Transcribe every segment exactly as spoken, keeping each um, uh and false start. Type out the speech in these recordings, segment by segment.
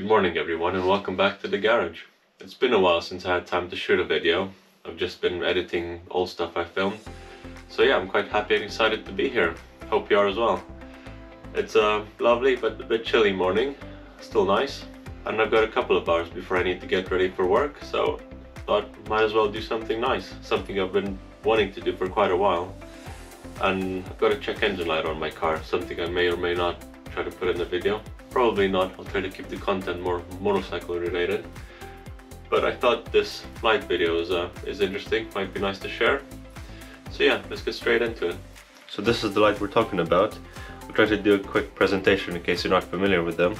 Good morning everyone and welcome back to the garage. It's been a while since I had time to shoot a video. I've just been editing all stuff I filmed. So yeah, I'm quite happy and excited to be here. Hope you are as well. It's a lovely but a bit chilly morning. Still nice. And I've got a couple of hours before I need to get ready for work. So thought might as well do something nice. Something I've been wanting to do for quite a while. And I've got a check engine light on my car. Something I may or may not try to put in the video. Probably not, I'll try to keep the content more motorcycle related. But I thought this light video is, uh, is interesting, might be nice to share. So yeah, let's get straight into it. So this is the light we're talking about. I'll try to do a quick presentation in case you're not familiar with them.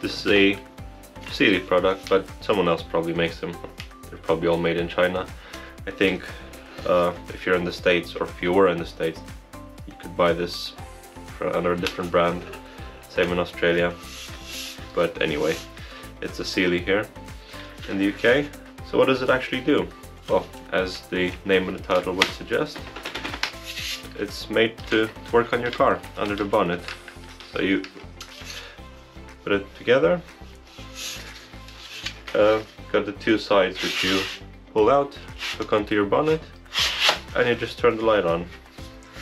This is a Sealy product, but someone else probably makes them. They're probably all made in China. I think uh, if you're in the States, or if you were in the States, you could buy this for, under a different brand. Same in Australia, but anyway, it's a Sealy here in the U K. So what does it actually do? Well, as the name and the title would suggest, it's made to work on your car, under the bonnet. So you put it together, uh, got the two sides which you pull out, hook onto your bonnet, and you just turn the light on.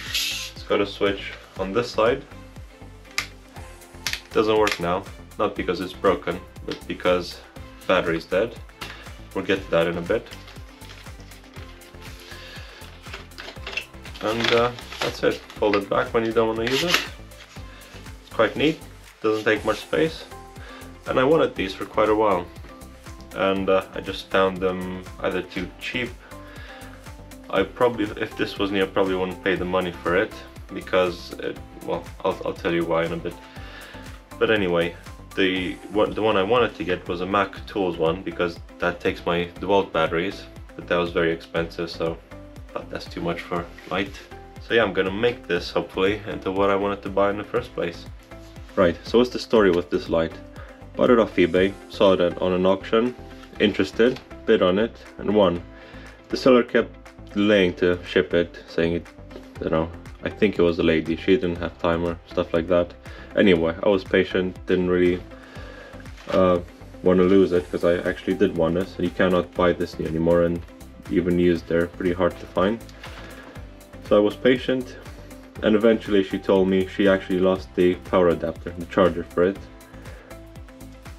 It's got a switch on this side. Doesn't work now, not because it's broken, but because battery's dead. We'll get to that in a bit. And uh, that's it. Fold it back when you don't want to use it. It's quite neat, doesn't take much space. And I wanted these for quite a while. And uh, I just found them either too cheap. I probably, if this was new, I probably wouldn't pay the money for it. Because, it, well, I'll, I'll tell you why in a bit. But anyway, the one, the one I wanted to get was a Mac Tools one because that takes my DeWalt batteries, but that was very expensive, so that's too much for light. So yeah, I'm gonna make this hopefully into what I wanted to buy in the first place. Right, so what's the story with this light? Bought it off eBay, saw it on an auction, interested, bid on it, and won. The seller kept delaying to ship it, saying it, you know, I think it was a lady, she didn't have time or stuff like that. Anyway, I was patient, didn't really uh, want to lose it because I actually did want it. So you cannot buy this new anymore, and even used, they're pretty hard to find. So I was patient, and eventually she told me she actually lost the power adapter, the charger for it.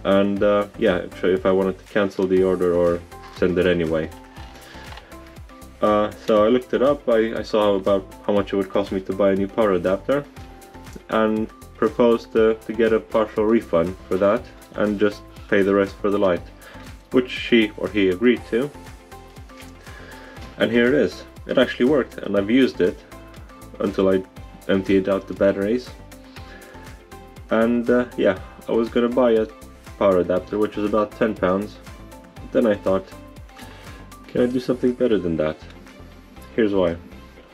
And uh, yeah, if I wanted to cancel the order or send it anyway. Uh, so I looked it up, I, I saw about how much it would cost me to buy a new power adapter and proposed to, to get a partial refund for that and just pay the rest for the light, which she or he agreed to. And here it is. It actually worked and I've used it until I emptied out the batteries. And uh, yeah, I was gonna buy a power adapter which is about ten pounds. Then I thought, can I do something better than that? Here's why.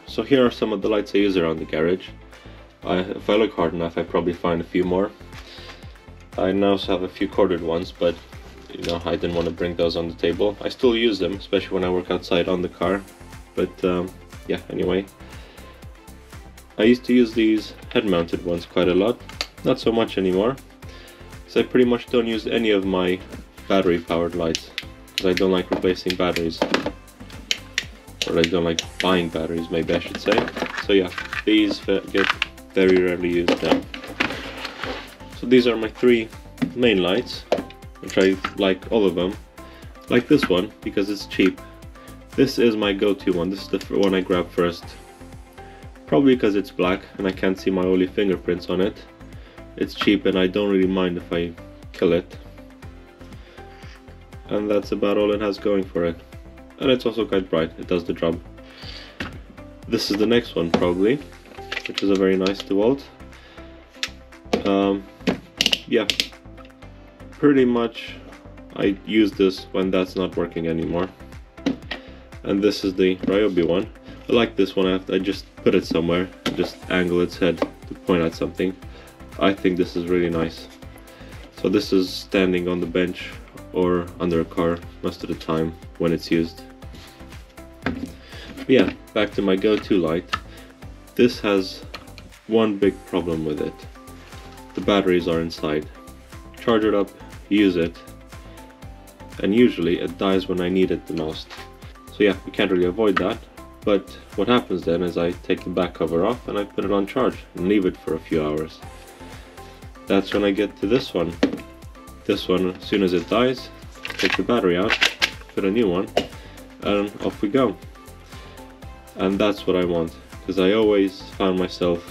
So here are some of the lights I use around the garage. I, if I look hard enough, I probably find a few more. I now also have a few corded ones, but you know, I didn't want to bring those on the table. I still use them, especially when I work outside on the car. But um, yeah, anyway. I used to use these head-mounted ones quite a lot. Not so much anymore, because I pretty much don't use any of my battery-powered lights. I don't like replacing batteries, or I don't like buying batteries, maybe I should say. So yeah, these get very rarely used now. So these are my three main lights, which I like all of them. Like this one, because it's cheap. This is my go-to one, this is the one I grabbed first. Probably because it's black and I can't see my oily fingerprints on it. It's cheap and I don't really mind if I kill it. And that's about all it has going for it. And it's also quite bright, it does the job. This is the next one probably, which is a very nice DeWalt. Um, yeah, pretty much I use this when that's not working anymore. And this is the Ryobi one. I like this one, I, have to, I just put it somewhere, just angle its head to point at something. I think this is really nice. So this is standing on the bench or under a car most of the time when it's used. But yeah, back to my go-to light. This has one big problem with it. The batteries are inside. Charge it up, use it, and usually it dies when I need it the most. So yeah, we can't really avoid that. But what happens then is I take the back cover off and I put it on charge and leave it for a few hours. That's when I get to this one. This one, as soon as it dies, take the battery out, put a new one, and off we go. And that's what I want, because I always found myself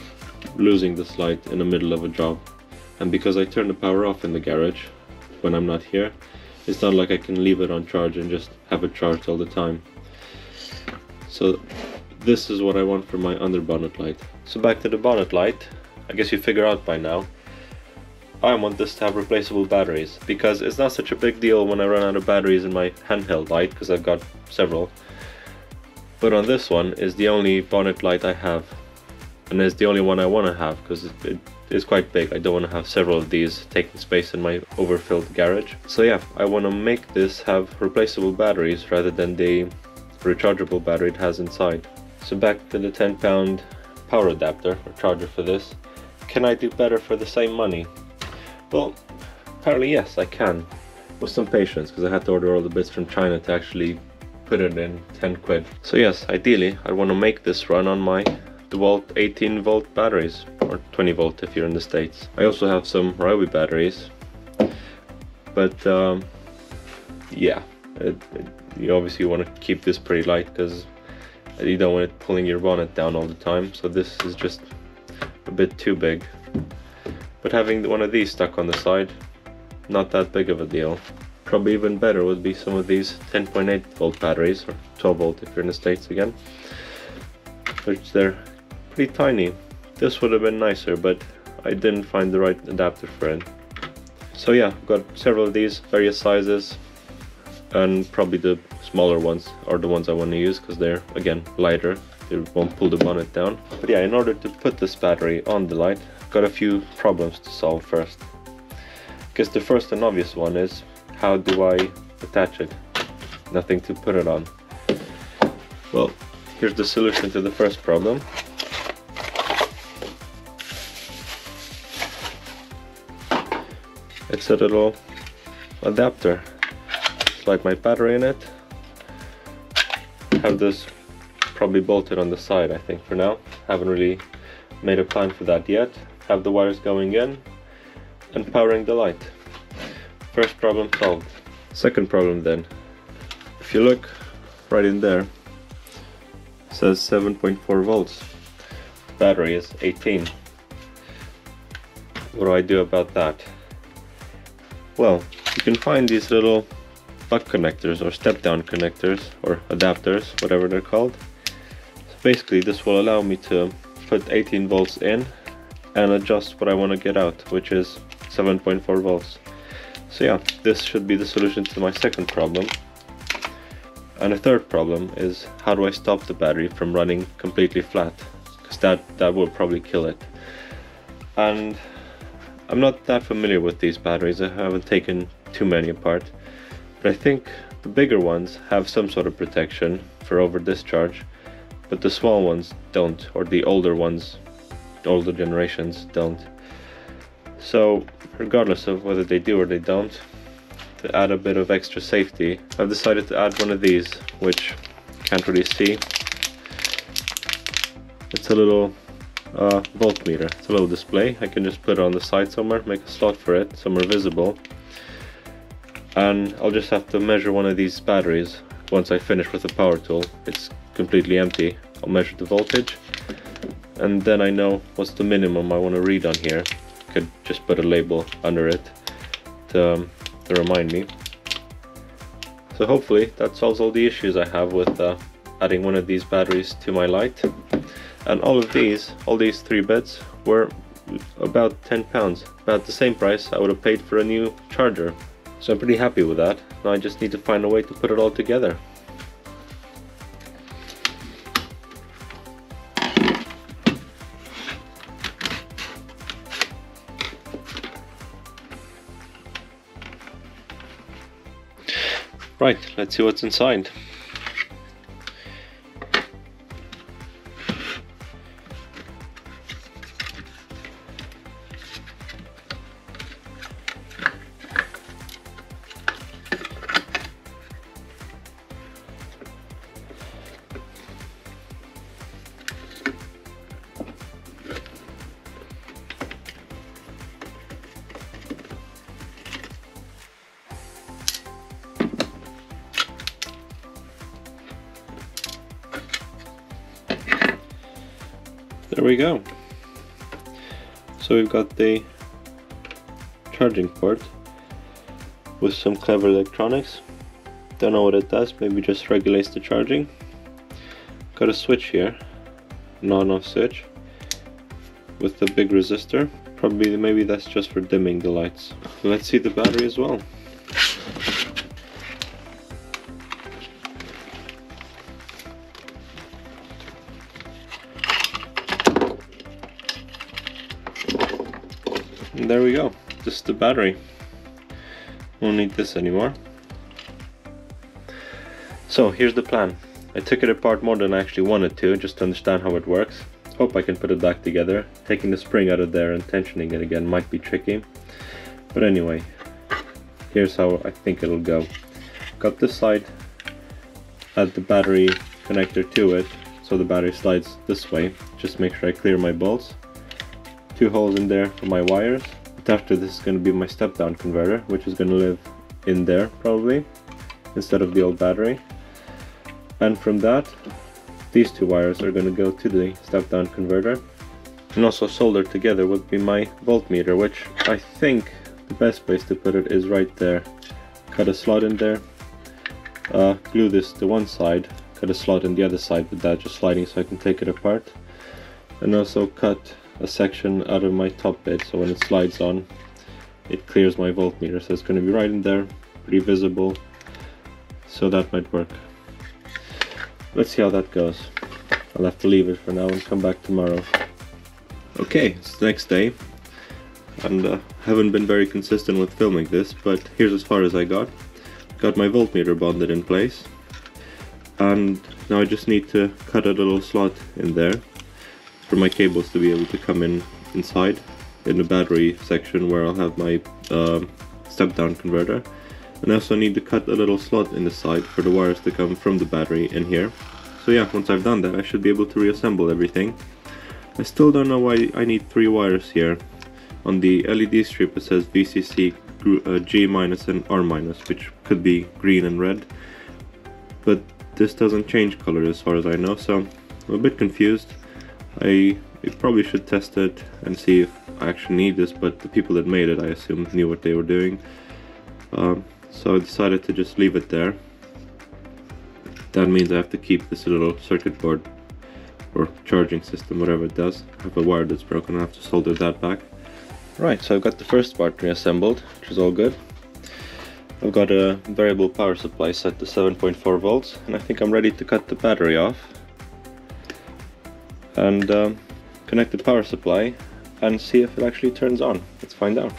losing this light in the middle of a job. And because I turn the power off in the garage when I'm not here, it's not like I can leave it on charge and just have it charged all the time. So this is what I want for my under bonnet light. So back to the bonnet light, I guess you figure out by now, I want this to have replaceable batteries, because it's not such a big deal when I run out of batteries in my handheld light, because I've got several. But on this one is the only bonnet light I have, and it's the only one I want to have, because it, it is quite big. I don't want to have several of these taking space in my overfilled garage. So yeah, I want to make this have replaceable batteries rather than the rechargeable battery it has inside. So back to the ten pound power adapter or charger for this. Can I do better for the same money? Well, apparently yes, I can, with some patience, because I had to order all the bits from China to actually put it in ten quid. So yes, ideally I want to make this run on my DeWalt eighteen volt batteries, or twenty volt if you're in the States. I also have some Ryobi batteries, but um, yeah, it, it, you obviously want to keep this pretty light, because you don't want it pulling your bonnet down all the time, so this is just a bit too big. But having one of these stuck on the side, not that big of a deal. Probably even better would be some of these ten point eight volt batteries, or twelve volt if you're in the States again, which they're pretty tiny. This would have been nicer, but I didn't find the right adapter for it. So yeah, I've got several of these, various sizes, and probably the smaller ones are the ones I want to use, because they're, again, lighter. They won't pull the bonnet down. But yeah, in order to put this battery on the light, I've got a few problems to solve first. Because the first and obvious one is, how do I attach it? Nothing to put it on. Well, here's the solution to the first problem. It's a little adapter. Slide my battery in it. Have this probably bolted on the side, I think, for now. Haven't really made a plan for that yet. Have the wires going in and powering the light. First problem solved. Second problem then. If you look right in there, it says seven point four volts. The battery is eighteen. What do I do about that? Well, you can find these little butt connectors or step-down connectors or adapters, whatever they're called. So basically this will allow me to put eighteen volts in and adjust what I want to get out, which is seven point four volts. So yeah, this should be the solution to my second problem. And the third problem is, how do I stop the battery from running completely flat? Because that, that will probably kill it. And I'm not that familiar with these batteries, I haven't taken too many apart. But I think the bigger ones have some sort of protection for over discharge, but the small ones don't, or the older ones, older generations don't. So regardless of whether they do or they don't, to add a bit of extra safety, I've decided to add one of these, which you can't really see. It's a little uh, voltmeter, it's a little display. I can just put it on the side somewhere, make a slot for it, somewhere visible. And I'll just have to measure one of these batteries. Once I finish with the power tool, it's completely empty. I'll measure the voltage, and then I know what's the minimum I want to read on here. I could just put a label under it to, um, to remind me. So hopefully that solves all the issues I have with uh, adding one of these batteries to my light. And all of these, all these three bits were about ten pounds, about the same price I would have paid for a new charger. So I'm pretty happy with that. Now I just need to find a way to put it all together. Right, let's see what's inside. we go. So we've got the charging port with some clever electronics. Don't know what it does, maybe just regulates the charging. Got a switch here, an on off switch with the big resistor. Probably maybe that's just for dimming the lights. Let's see the battery as well. And there we go, just the battery. Won't need this anymore. So here's the plan. I took it apart more than I actually wanted to, just to understand how it works. Hope I can put it back together. Taking the spring out of there and tensioning it again might be tricky. But anyway, here's how I think it'll go. Got this side, add the battery connector to it, so the battery slides this way. Just make sure I clear my bolts. Two holes in there for my wires. Attached to this is going to be my step-down converter, which is going to live in there, probably, instead of the old battery. And from that, these two wires are going to go to the step-down converter, and also soldered together would be my voltmeter, which I think the best place to put it is right there. Cut a slot in there, uh, glue this to one side, cut a slot in the other side with that just sliding so I can take it apart, and also cut a section out of my top bit so when it slides on it clears my voltmeter, so it's going to be right in there, pretty visible, so that might work. Let's see how that goes. I'll have to leave it for now and come back tomorrow. Okay, it's the next day, and uh, haven't been very consistent with filming this, but here's as far as I got. Got my voltmeter bonded in place, and now I just need to cut a little slot in there for my cables to be able to come in inside, in the battery section where I'll have my uh, step-down converter. And I also need to cut a little slot in the side for the wires to come from the battery in here. So yeah, once I've done that, I should be able to reassemble everything. I still don't know why I need three wires here. On the L E D strip it says V C C, G minus and R minus, which could be green and red. But this doesn't change color as far as I know, so I'm a bit confused. I probably should test it and see if I actually need this, but the people that made it, I assume, knew what they were doing. Um, So I decided to just leave it there. That means I have to keep this little circuit board or charging system, whatever it does. I have a wire that's broken, I have to solder that back. Right, so I've got the first part reassembled, which is all good. I've got a variable power supply set to seven point four volts, and I think I'm ready to cut the battery off. And um, connect the power supply and see if it actually turns on. Let's find out.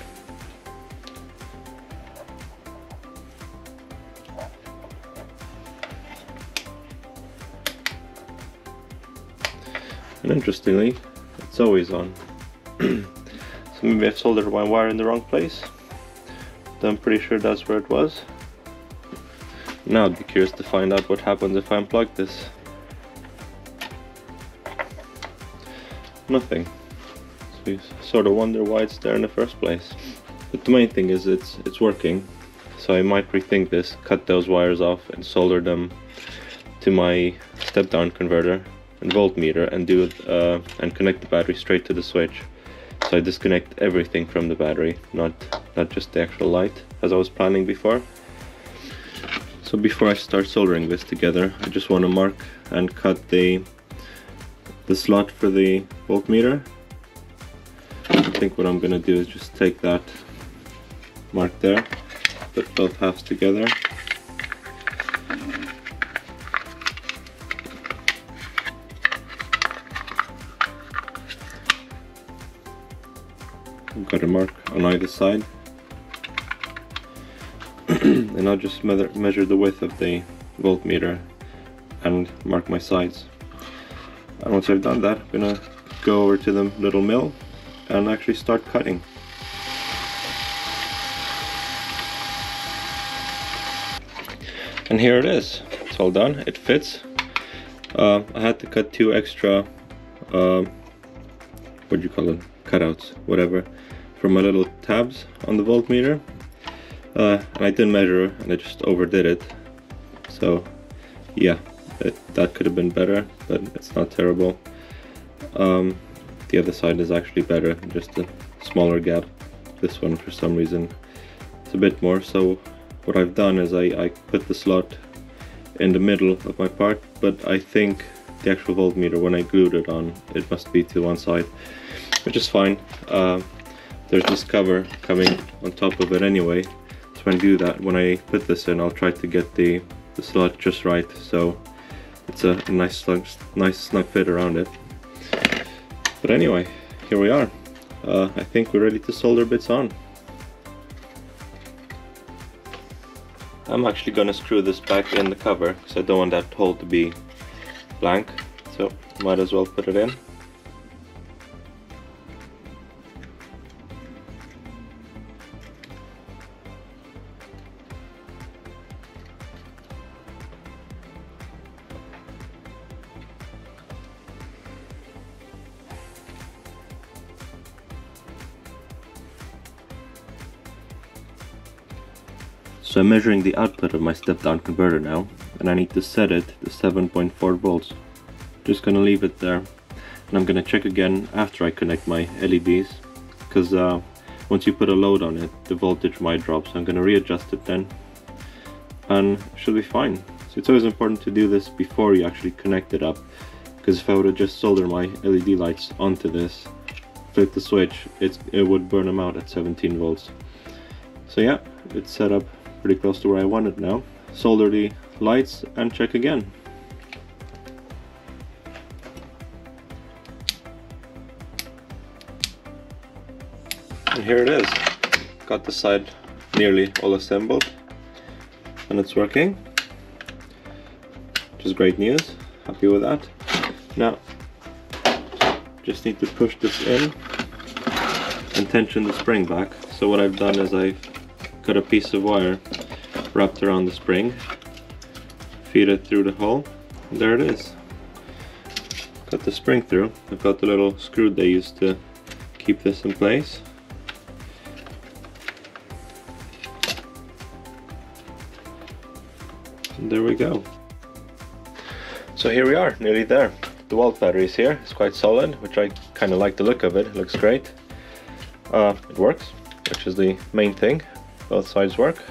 And interestingly, it's always on. So maybe I've soldered my wire in the wrong place. But I'm pretty sure that's where it was. Now I'd be curious to find out what happens if I unplug this. Nothing. So you sort of wonder why it's there in the first place. But the main thing is it's it's working. So I might rethink this, cut those wires off and solder them to my step-down converter and voltmeter, and do it uh, and connect the battery straight to the switch. So I disconnect everything from the battery, not not just the actual light, as I was planning before. So before I start soldering this together, I just want to mark and cut the the slot for the voltmeter. I think what I'm gonna do is just take that mark there, put both halves together. Got a mark on either side, and I'll just me- measure the width of the voltmeter and mark my sides. And once I've done that, I'm gonna go over to the little mill and actually start cutting. And here it is. It's all done. It fits. Uh, I had to cut two extra. Uh, what do you call it? Cutouts, whatever, for my little tabs on the voltmeter, uh, and I didn't measure and I just overdid it, so yeah, it, that could have been better, but it's not terrible. Um, The other side is actually better, just a smaller gap. This one, for some reason, it's a bit more. So what I've done is I, I put the slot in the middle of my part, but I think the actual voltmeter, when I glued it on, it must be to one side, which is fine. Uh, there's this cover coming on top of it anyway, so when I do that, when I put this in, I'll try to get the, the slot just right, so it's a nice snug, nice snug fit around it. But anyway, here we are. Uh, I think we're ready to solder bits on. I'm actually going to screw this back in the cover because I don't want that hole to be blank, so might as well put it in. So I'm measuring the output of my step-down converter now, and I need to set it to seven point four volts. Just gonna leave it there, and I'm gonna check again after I connect my L E Ds, because uh, once you put a load on it, the voltage might drop, so I'm gonna readjust it then, and it should be fine. So it's always important to do this before you actually connect it up, because if I would have just soldered my L E D lights onto this, flip the switch, it's, it would burn them out at seventeen volts. So yeah, it's set up pretty close to where I want it now. Solder the lights and check again. And here it is. Got the side nearly all assembled, and it's working, which is great news. Happy with that. Now, just need to push this in and tension the spring back. So what I've done is I've got a piece of wire wrapped around the spring, feed it through the hole, and there it is. Cut the spring through. I've got the little screw they used to keep this in place. And there we go. So here we are, nearly there. The DeWalt battery is here. It's quite solid, which I kind of like the look of it. It looks great. Uh, it works, which is the main thing. Both sides work.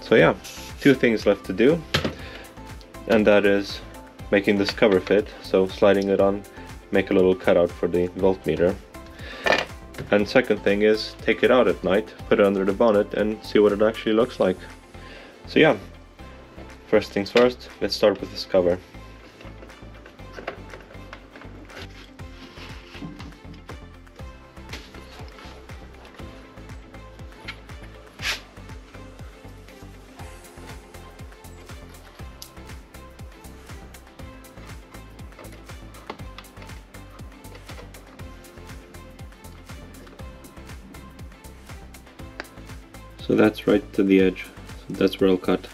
So yeah, two things left to do, and that is making this cover fit, so sliding it on, make a little cutout for the voltmeter, and second thing is take it out at night, put it under the bonnet and see what it actually looks like. So yeah, first things first, let's start with this cover. So that's right to the edge, so that's where I'll cut.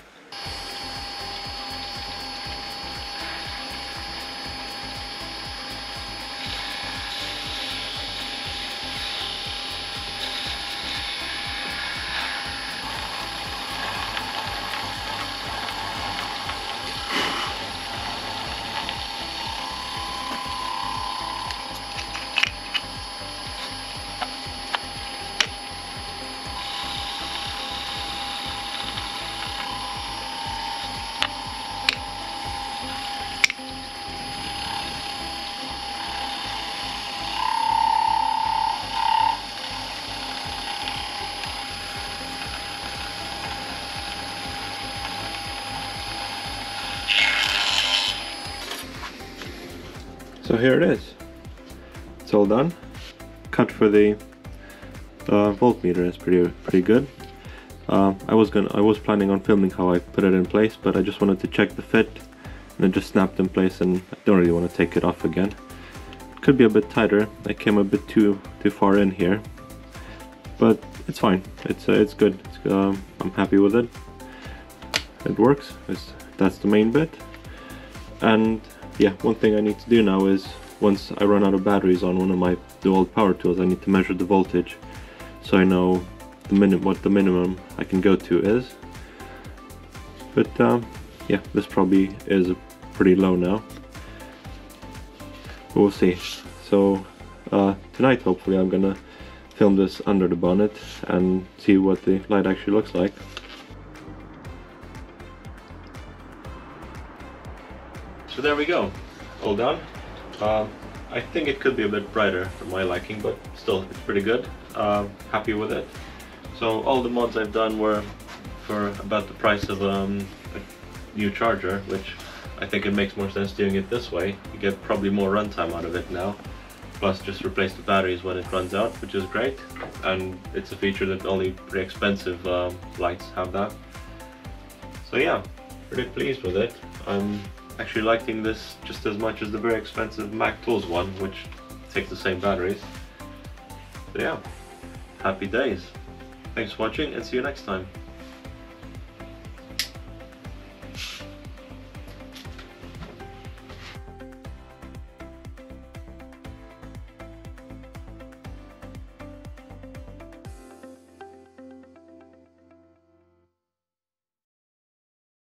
So here it is, it's all done. Cut for the uh, voltmeter is pretty pretty good. Uh, I was gonna, I was planning on filming how I put it in place, but I just wanted to check the fit, and it just snapped in place, and I don't really want to take it off again. It could be a bit tighter. I came a bit too too far in here, but it's fine. It's uh, it's good. It's, uh, I'm happy with it. It works. It's, that's the main bit, and. Yeah, one thing I need to do now is, once I run out of batteries on one of my DeWalt power tools, I need to measure the voltage, so I know the minimum, what the minimum I can go to is. But um, yeah, this probably is pretty low now. But we'll see. so uh, tonight hopefully I'm gonna film this under the bonnet and see what the light actually looks like. So there we go, all done. Uh, I think it could be a bit brighter for my liking, but still it's pretty good. Uh, happy with it. So all the mods I've done were for about the price of um, a new charger, which I think it makes more sense doing it this way. You get probably more runtime out of it now. Plus just replace the batteries when it runs out, which is great. And it's a feature that only pretty expensive uh, lights have that. So yeah, pretty pleased with it. I'm actually liking this just as much as the very expensive Mac Tools one, which takes the same batteries. So yeah, happy days. Thanks for watching and see you next time.